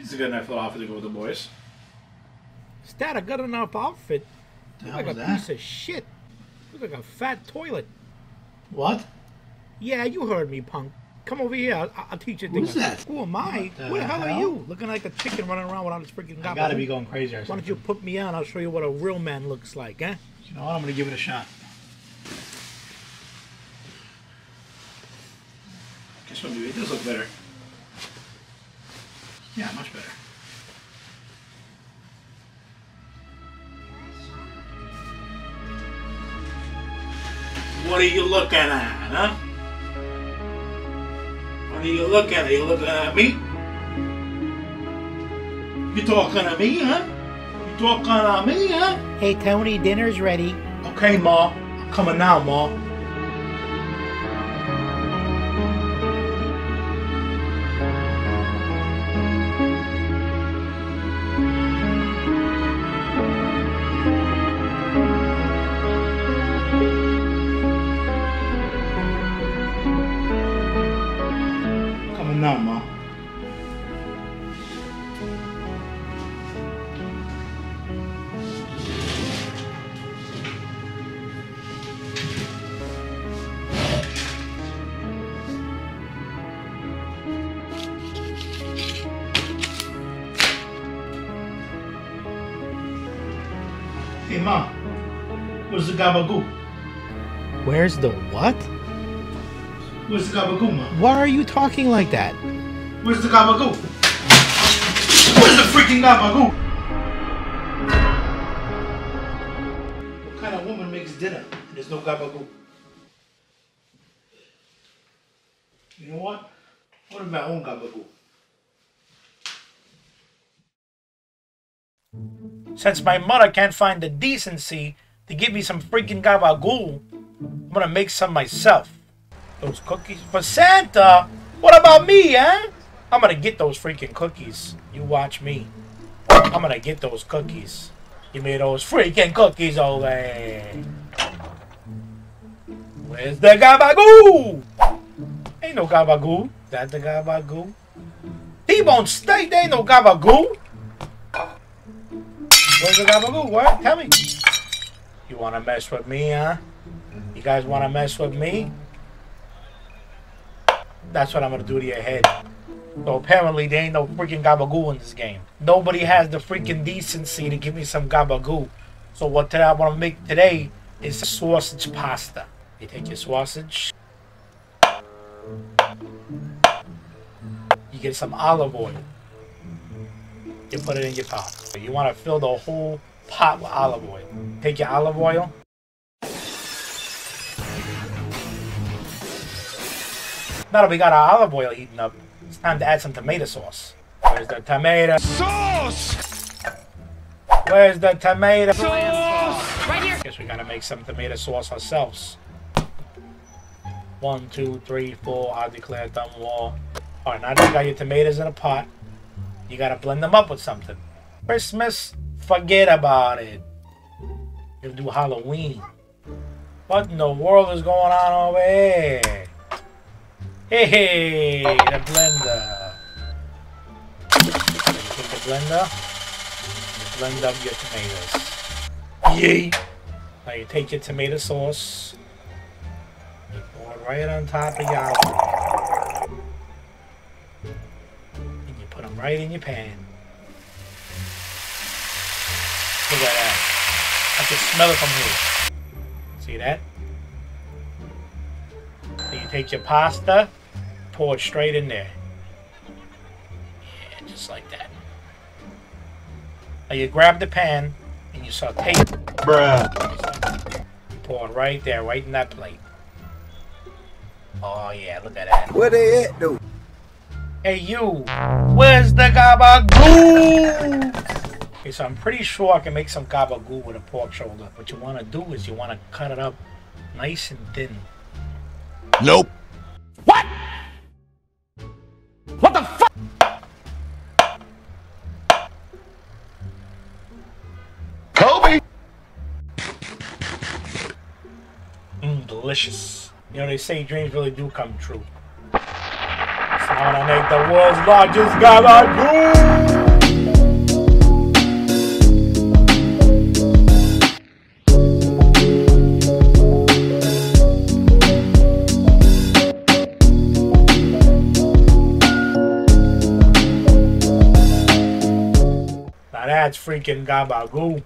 It's a good enough outfit to go with the boys. Is that a good enough outfit? Look like a piece of shit. Look like a fat toilet. What? Yeah, you heard me, punk. Come over here. I'll teach you things. Who's that? Who am I? Who the hell are you? Looking like a chicken running around without his freaking gobbler. I gotta be going crazy or something. Why don't you put me on? I'll show you what a real man looks like, eh? You know what? I'm gonna give it a shot. I guess what maybe it does look better. Yeah, much better. What are you looking at, huh? What are you looking at? Are you looking at me? You talking to me, huh? You talking to me, huh? Hey, Tony, dinner's ready. Okay, Ma. I'm coming now, Ma. No, Ma. Hey, Ma. Where's the gabagool? Where's the what? Where's the gabagool, Ma? Why are you talking like that? Where's the gabagool? Where's the freaking gabagool? What kind of woman makes dinner and there's no gabagool? You know what? What about my own gabagool? Since my mother can't find the decency to give me some freaking gabagool, I'm gonna make some myself. Those cookies for Santa? What about me, eh? I'm gonna get those freaking cookies. You watch me. I'm gonna get those cookies. Give me those freaking cookies, Olay. Where's the gabagool? Ain't no gabagool. That the gabagool? T-bone steak, there ain't no gabagool. Where's the gabagool? What? Tell me. You wanna mess with me, huh? You guys wanna mess with me? That's what I'm gonna do to your head. So apparently there ain't no freaking gabagool in this game. Nobody has the freaking decency to give me some gabagool. So what I wanna make today is sausage pasta. You take your sausage. You get some olive oil. You put it in your pot. You wanna fill the whole pot with olive oil. Take your olive oil. Now that we got our olive oil heating up, it's time to add some tomato sauce. Where's the tomato sauce? Where's the tomato sauce? Right here. Guess we gotta make some tomato sauce ourselves. 1, 2, 3, 4. I declare thumb war. All right, now that you got your tomatoes in a pot, you gotta blend them up with something. Christmas, forget about it. You'll do Halloween. What in the world is going on over here? Hey, the blender. Take the blender. Blend up your tomatoes. Yay! Now you take your tomato sauce. You pour it right on top of your olive oil. And you put them right in your pan. Look at that. I can smell it from here. See that? You take your pasta, pour it straight in there. Yeah, just like that. Now you grab the pan and you saute it. Bruh. You pour it right there, right in that plate. Oh yeah, look at that. Where they at, dude? Hey you, where's the gabagool? Okay, so I'm pretty sure I can make some gabagool with a pork shoulder. What you want to do is you want to cut it up nice and thin. Nope. What? What the fuck? Kobe! Delicious. You know, they say dreams really do come true. So I'm gonna make the world's largest gabagool! That's freaking Gabagool.